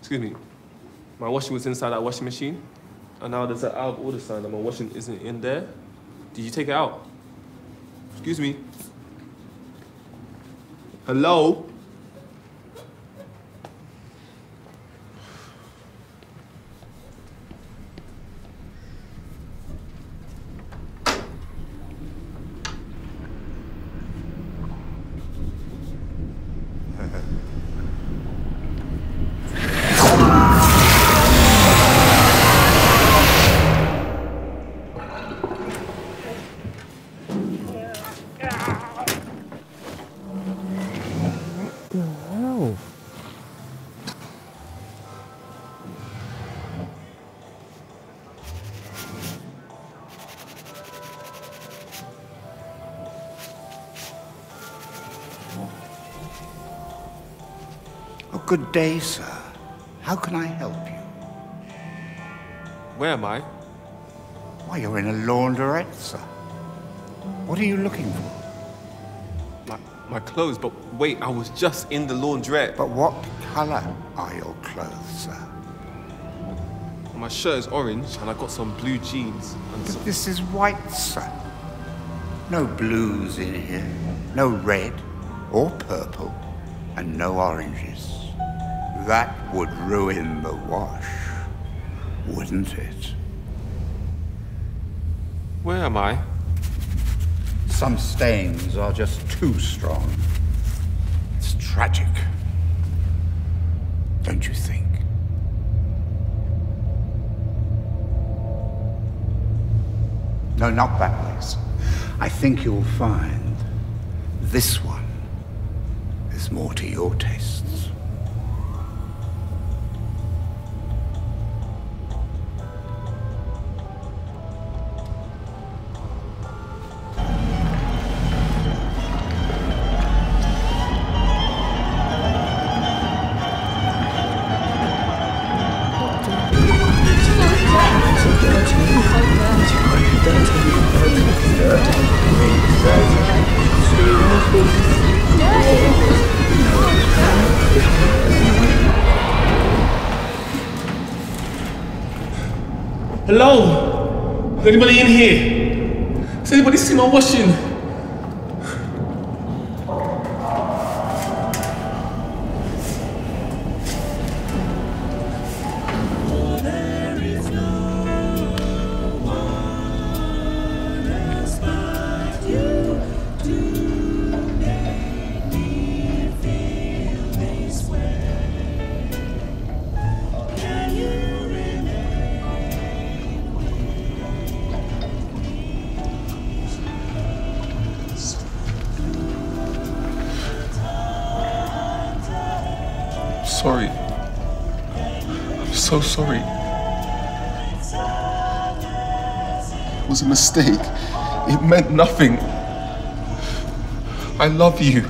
Excuse me. My washing was inside that washing machine, and now there's an out of order sign that my washing isn't in there. Did you take it out? Excuse me. Hello? Good day, sir. How can I help you? Where am I? Why, you're in a laundrette, sir. What are you looking for? My clothes, but wait, I was just in the laundrette. But what color are your clothes, sir? My shirt is orange, and I've got some blue jeans. But some... This is white, sir. No blues in here, no red or purple, and no oranges. That would ruin the wash, wouldn't it? Where am I? Some stains are just too strong. It's tragic, don't you think? No, not that way, sir. I think you'll find this one is more to your tastes. Hello? Is anybody in here? Has anybody seen my washing? Sorry. I'm so sorry. It was a mistake. It meant nothing. I love you.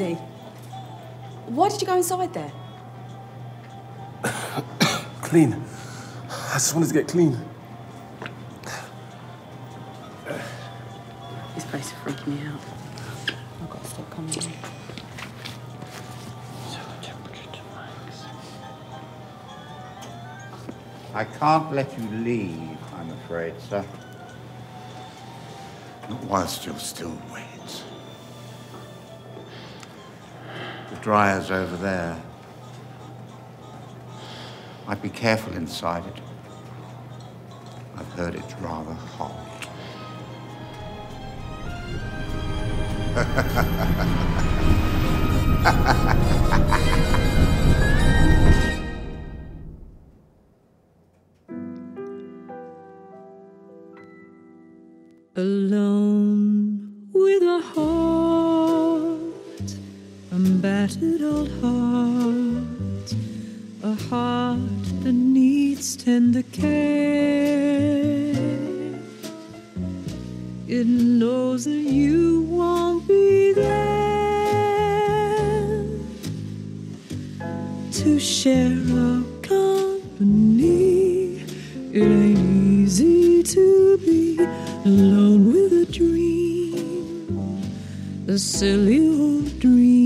crazy. Why did you go inside there? Clean. I just wanted to get clean. This place is freaking me out. I've got to stop coming in. I can't let you leave, I'm afraid, sir. Not whilst you're still wet. The dryer's over there. I'd be careful inside it. I've heard it's rather hot. Alone with a heart, a battered old heart, a heart that needs tender care. It knows that you won't be there to share our company. It ain't easy to be alone with a dream, a silly old dream.